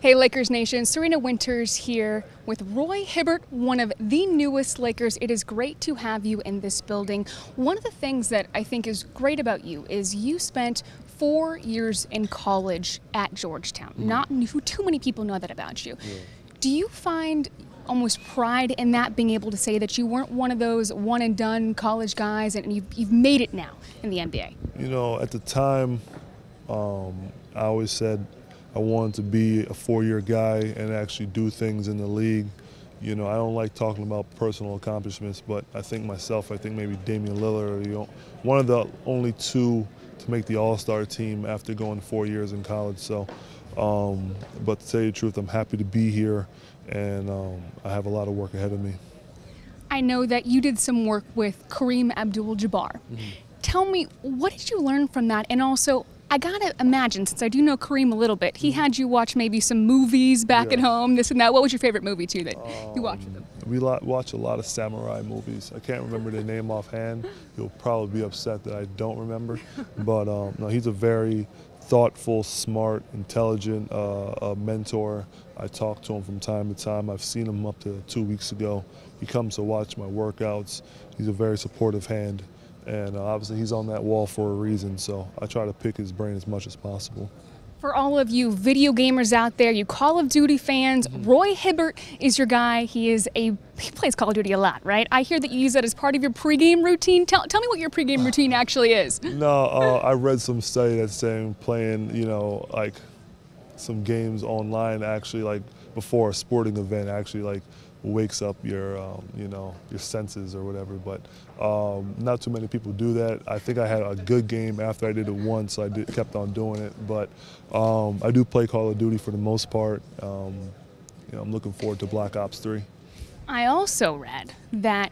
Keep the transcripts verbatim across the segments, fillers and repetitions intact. Hey Lakers Nation, Serena Winters here with Roy Hibbert, one of the newest Lakers. It is great to have you in this building. One of the things that I think is great about you is you spent four years in college at Georgetown. Mm-hmm. Not too many people know that about you. Yeah. Do you find almost pride in that, being able to say that you weren't one of those one and done college guys and you've, you've made it now in the N B A? You know, at the time, um, I always said, I wanted to be a four-year guy and actually do things in the league. You know, I don't like talking about personal accomplishments, but I think myself, I think maybe Damian Lillard, you know, one of the only two to make the All-Star team after going four years in college. So, um, but to tell you the truth, I'm happy to be here, and um, I have a lot of work ahead of me. I know that you did some work with Kareem Abdul-Jabbar. Mm-hmm. Tell me, what did you learn from that, and also, I gotta imagine, since I do know Kareem a little bit, he had you watch maybe some movies back yeah. at home, this and that. What was your favorite movie too that um, you watched with them? We watch a lot of samurai movies. I can't remember the name offhand. He'll probably be upset that I don't remember. But um, no, he's a very thoughtful, smart, intelligent uh, uh, mentor. I talk to him from time to time. I've seen him up to two weeks ago. He comes to watch my workouts. He's a very supportive hand. And uh, obviously he's on that wall for a reason, so I try to pick his brain as much as possible. For all of you video gamers out there, you Call of Duty fans, mm-hmm. Roy Hibbert is your guy. He is a he plays Call of Duty a lot, right? I hear that you use that as part of your pregame routine. Tell, tell me what your pregame routine actually is. No, uh, I read some study that's saying playing, you know, like some games online actually, like before a sporting event, actually like wakes up your, um, you know, your senses or whatever, but um, not too many people do that. I think I had a good game after I did it once, so I did, kept on doing it, but um, I do play Call of Duty for the most part. Um, you know, I'm looking forward to Black Ops three. I also read that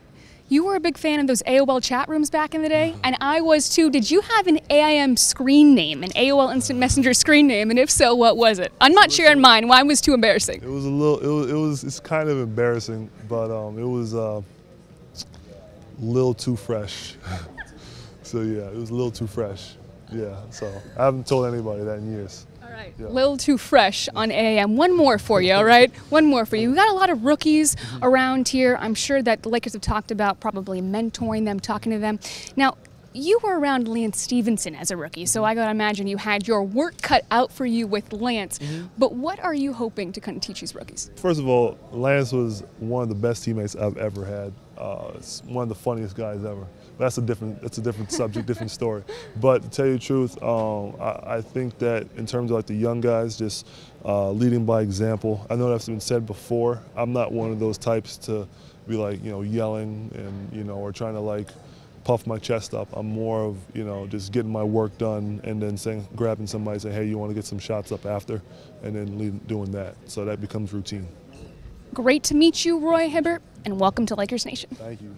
you were a big fan of those A O L chat rooms back in the day, and I was too. Did you have an A I M screen name, an A O L Instant Messenger screen name, and if so, what was it? I'm not sharing mine. Mine was too embarrassing. It was a little. It was. It was it's kind of embarrassing, but um, it was uh, a little too fresh. So yeah, it was a little too fresh. Yeah. So I haven't told anybody that in years. All right, yeah. Lil Too Fresh on A I M. One more for you, all right? One more for you. We've got a lot of rookies around here. I'm sure that the Lakers have talked about probably mentoring them, talking to them. Now, you were around Lance Stevenson as a rookie, so I gotta imagine you had your work cut out for you with Lance. Mm-hmm. But what are you hoping to kind of teach these rookies? First of all, Lance was one of the best teammates I've ever had. Uh, it's one of the funniest guys ever. That's a different, that's a different subject, different story. But to tell you the truth, um, I, I think that in terms of like the young guys, just uh, leading by example. I know that's been said before. I'm not one of those types to be like, you know, yelling and, you know, or trying to like puff my chest up. I'm more of, you know, just getting my work done and then saying, grabbing somebody and saying, hey, you want to get some shots up after, and then lead, doing that. So that becomes routine. Great to meet you, Roy Hibbert, and welcome to Lakers Nation. Thank you.